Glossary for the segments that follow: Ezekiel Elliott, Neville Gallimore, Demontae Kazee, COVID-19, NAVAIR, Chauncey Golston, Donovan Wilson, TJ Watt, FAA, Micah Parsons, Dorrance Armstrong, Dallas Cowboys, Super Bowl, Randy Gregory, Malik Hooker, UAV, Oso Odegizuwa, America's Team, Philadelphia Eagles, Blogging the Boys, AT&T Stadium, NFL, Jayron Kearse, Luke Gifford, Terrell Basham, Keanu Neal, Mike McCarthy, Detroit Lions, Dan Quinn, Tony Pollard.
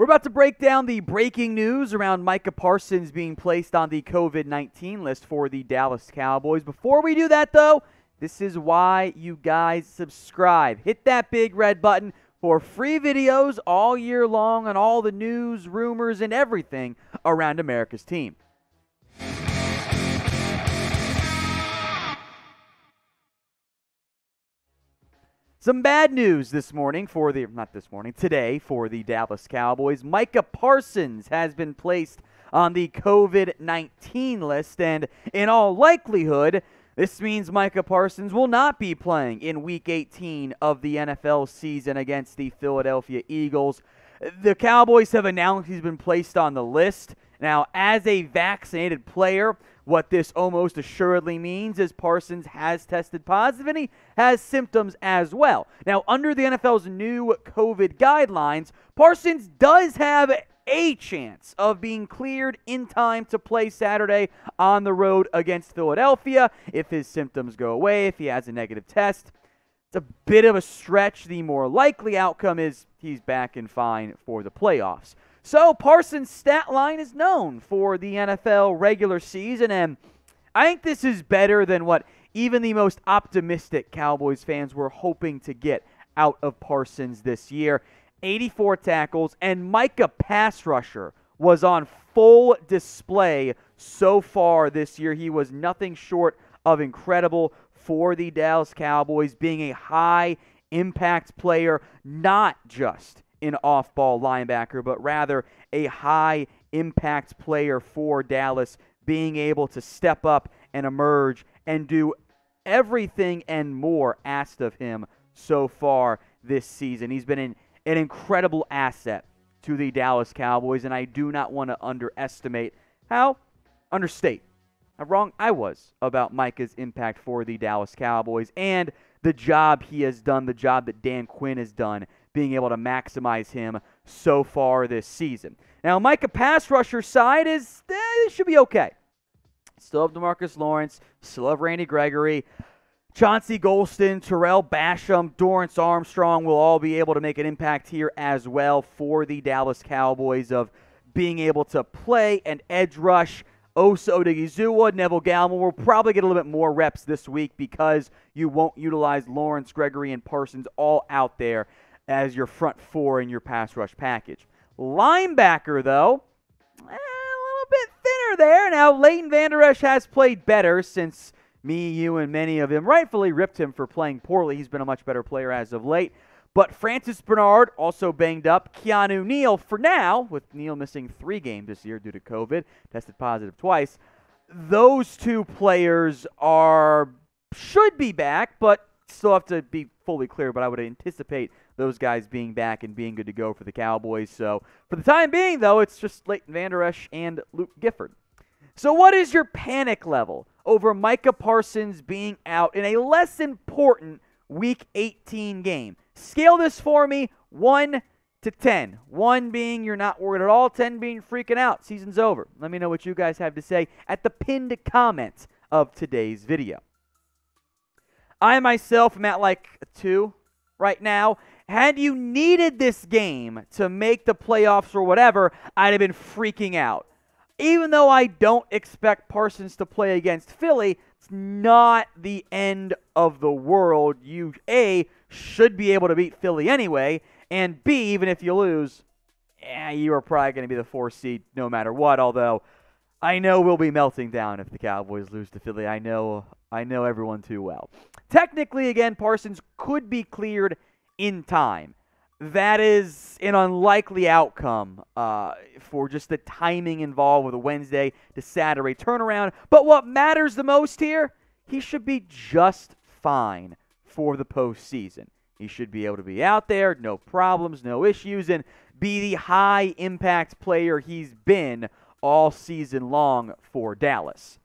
We're about to break down the breaking news around Micah Parsons being placed on the COVID-19 list for the Dallas Cowboys. Before we do that, though, this is why you guys subscribe. Hit that big red button for free videos all year long on all the news, rumors, and everything around America's team. Some bad news this morning for the, not this morning, today for the Dallas Cowboys. Micah Parsons has been placed on the COVID-19 list, and in all likelihood, this means Micah Parsons will not be playing in Week 18 of the NFL season against the Philadelphia Eagles. The Cowboys have announced he's been placed on the list. Now, as a vaccinated player, what this almost assuredly means is Parsons has tested positive and he has symptoms as well. Now, under the NFL's new COVID guidelines, Parsons does have a chance of being cleared in time to play Saturday on the road against Philadelphia if his symptoms go away, if he has a negative test. It's a bit of a stretch. The more likely outcome is he's back and fine for the playoffs. So Parsons' stat line is known for the NFL regular season, and I think this is better than what even the most optimistic Cowboys fans were hoping to get out of Parsons this year. 84 tackles, and Micah pass rusher was on full display so far this year. He was nothing short of incredible for the Dallas Cowboys, being a high-impact player, not just an off-ball linebacker, but rather a high-impact player for Dallas, being able to step up and emerge and do everything and more asked of him so far this season. He's been an incredible asset to the Dallas Cowboys, and I do not want to understate how wrong I was about Micah's impact for the Dallas Cowboys and the job he has done, the job that Dan Quinn has done, being able to maximize him so far this season. Now, Micah pass rusher side is, this should be okay. Still have Demarcus Lawrence, still have Randy Gregory, Chauncey Golston, Terrell Basham, Dorrance Armstrong will all be able to make an impact here as well for the Dallas Cowboys of being able to play and edge rush. Oso Odegizuwa, Neville Gallimore will probably get a little bit more reps this week because you won't utilize Lawrence, Gregory, and Parsons all out there as your front four in your pass rush package. Linebacker, though, a little bit thinner there. Now, Leighton Vander Esch has played better since me, you, and many of them rightfully ripped him for playing poorly. He's been a much better player as of late. But Francis Bernard, also banged up. Keanu Neal, for now, with Neal missing 3 games this year due to COVID, tested positive twice. Those two players should be back, but still have to be fully clear, but I would anticipate those guys being back and being good to go for the Cowboys. So for the time being, though, it's just Leighton Vander Esch and Luke Gifford. So what is your panic level over Micah Parsons being out in a less important Week 18 game? Scale this for me 1 to 10. 1 being you're not worried at all, 10 being freaking out. Season's over. Let me know what you guys have to say at the pinned comment of today's video. I myself am at like a 2 right now. Had you needed this game to make the playoffs or whatever, I'd have been freaking out. Even though I don't expect Parsons to play against Philly, it's not the end of the world. You, A, should be able to beat Philly anyway, and B, even if you lose, you are probably going to be the 4th seed no matter what, although I know we'll be melting down if the Cowboys lose to Philly. I know everyone too well. Technically, again, Parsons could be cleared in time. That is an unlikely outcome for just the timing involved with a Wednesday to Saturday turnaround. But what matters the most here, he should be just fine for the postseason. He should be able to be out there, no problems, no issues, and be the high-impact player he's been all season long for Dallas.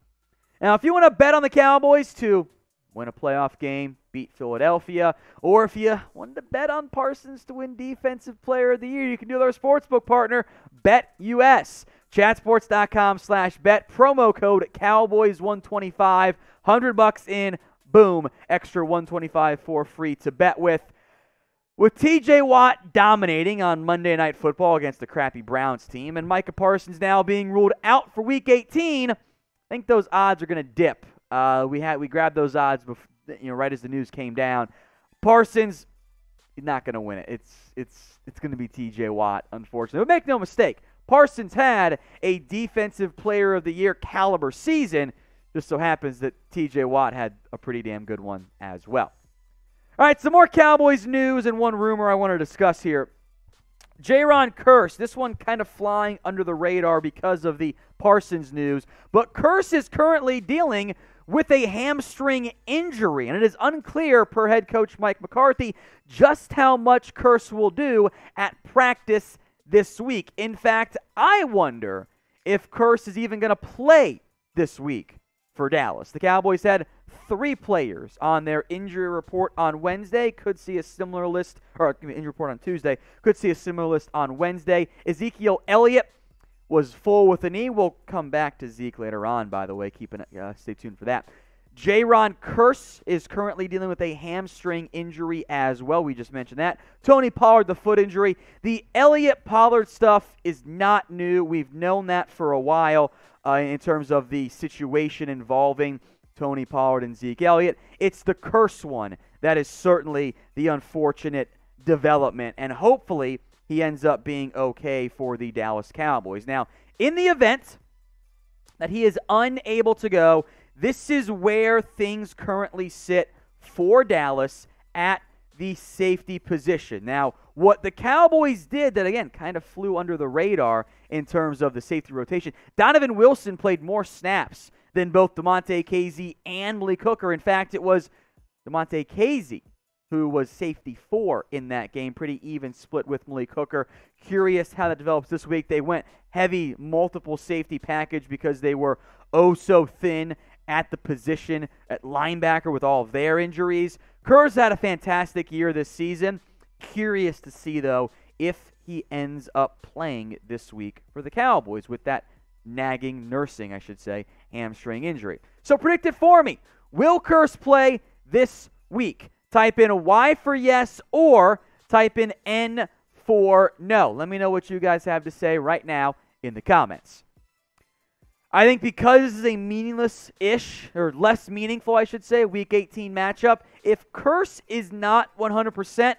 Now, if you want to bet on the Cowboys to win a playoff game, beat Philadelphia, or if you wanted to bet on Parsons to win Defensive Player of the Year, you can do it with our sportsbook partner, BetUS. Chatsports.com/bet, promo code Cowboys125, $100 in, boom, extra $125 for free to bet with. With TJ Watt dominating on Monday Night Football against the crappy Browns team and Micah Parsons now being ruled out for Week 18, I think those odds are going to dip. We grabbed those odds before, right as the news came down. Parsons is not going to win it. It's going to be TJ Watt, unfortunately. But make no mistake, Parsons had a Defensive Player of the Year caliber season. Just so happens that TJ Watt had a pretty damn good one as well. All right, some more Cowboys news and one rumor I want to discuss here. Jayron Kearse, this one kind of flying under the radar because of the Parsons news, but Kearse is currently dealing with a hamstring injury, and it is unclear, per head coach Mike McCarthy, just how much Kearse will do at practice this week. In fact, I wonder if Kearse is even going to play this week for Dallas. The Cowboys had 3 players on their injury report on Wednesday. Could see a similar list, or injury report on Tuesday. Could see a similar list on Wednesday. Ezekiel Elliott was full with a knee. We'll come back to Zeke later on, by the way. Stay tuned for that. Jayron Kearse is currently dealing with a hamstring injury as well. We just mentioned that. Tony Pollard, the foot injury. The Elliott-Pollard stuff is not new. We've known that for a while in terms of the situation involving Tony Pollard and Zeke Elliott. It's the Kearse one that is certainly the unfortunate development, and hopefully he ends up being okay for the Dallas Cowboys. Now, in the event that he is unable to go, this is where things currently sit for Dallas at the safety position. Now, what the Cowboys did that, again, kind of flew under the radar in terms of the safety rotation, Donovan Wilson played more snaps than both Demontae Kazee and Malik Hooker. In fact, it was Demontae Kazee who was safety 4 in that game. Pretty even split with Malik Hooker. Curious how that develops this week. They went heavy multiple safety package because they were oh so thin at the position at linebacker with all of their injuries. Kearse had a fantastic year this season. Curious to see, though, if he ends up playing this week for the Cowboys with that nursing hamstring injury. So predict it for me. Will Kearse play this week? Type in Y for yes or type in N for no. Let me know what you guys have to say right now in the comments. I think because this is a meaningless-ish, or less meaningful, I should say, Week 18 matchup, if Kearse is not 100%,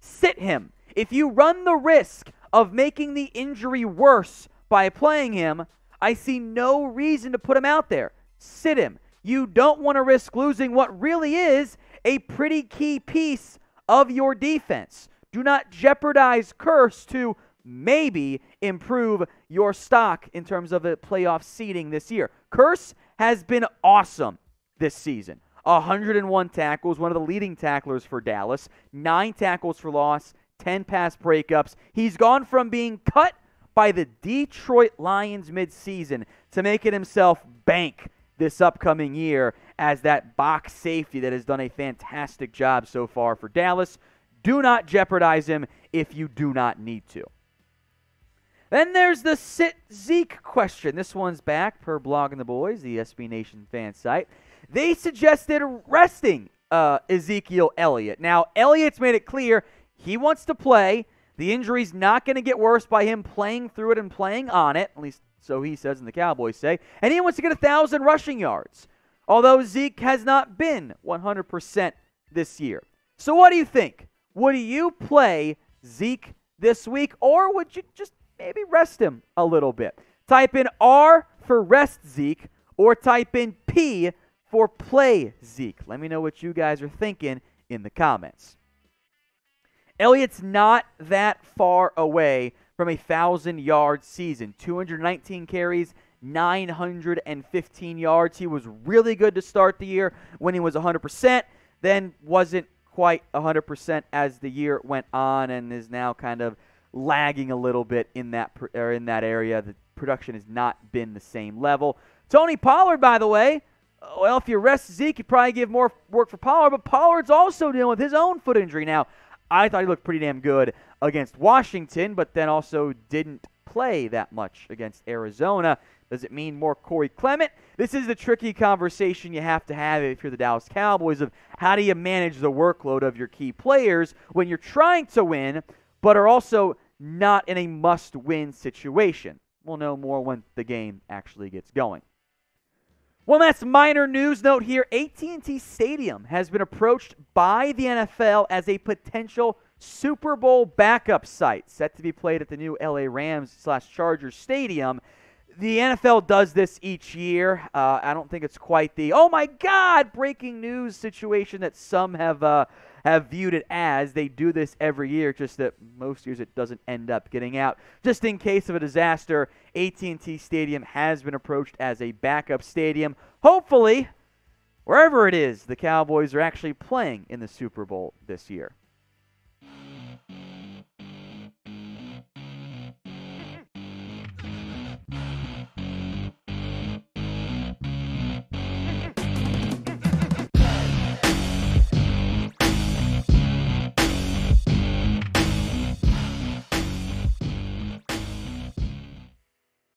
sit him. If you run the risk of making the injury worse by playing him, I see no reason to put him out there. Sit him. You don't want to risk losing what really is a pretty key piece of your defense. Do not jeopardize Kearse to maybe improve your stock in terms of the playoff seeding this year. Kearse has been awesome this season. 101 tackles, one of the leading tacklers for Dallas, 9 tackles for loss, 10 pass breakups. He's gone from being cut by the Detroit Lions midseason to making himself bank this upcoming year as that box safety that has done a fantastic job so far for Dallas. Do not jeopardize him if you do not need to. Then there's the sit Zeke question. This one's back per Blogging the Boys, the SB Nation fan site. They suggested resting Ezekiel Elliott. Now, Elliott's made it clear he wants to play. The injury's not going to get worse by him playing through it and playing on it, at least so he says and the Cowboys say. And he wants to get 1,000 rushing yards, although Zeke has not been 100% this year. So what do you think? Would you play Zeke this week, or would you just maybe rest him a little bit? Type in R for rest Zeke, or type in P for play Zeke. Let me know what you guys are thinking in the comments. Elliott's not that far away from a 1,000-yard season. 219 carries, 915 yards. He was really good to start the year when he was 100%, then wasn't quite 100% as the year went on, and is now kind of lagging a little bit in that area. The production has not been the same level. Tony Pollard, by the way, well, if you rest Zeke, you probably give more work for Pollard, but Pollard's also dealing with his own foot injury. Now, I thought he looked pretty damn good against Washington, but then also didn't play that much against Arizona. Does it mean more Corey Clement? This is the tricky conversation you have to have if you're the Dallas Cowboys of how do you manage the workload of your key players when you're trying to win but are also not in a must-win situation. We'll know more when the game actually gets going. One last minor news note here. AT&T Stadium has been approached by the NFL as a potential Super Bowl backup site set to be played at the new LA Rams/Chargers Stadium. The NFL does this each year. I don't think it's quite the, oh my God, breaking news situation that some have viewed it as. They do this every year, just that most years it doesn't end up getting out. Just in case of a disaster, AT&T Stadium has been approached as a backup stadium. Hopefully, wherever it is, the Cowboys are actually playing in the Super Bowl this year.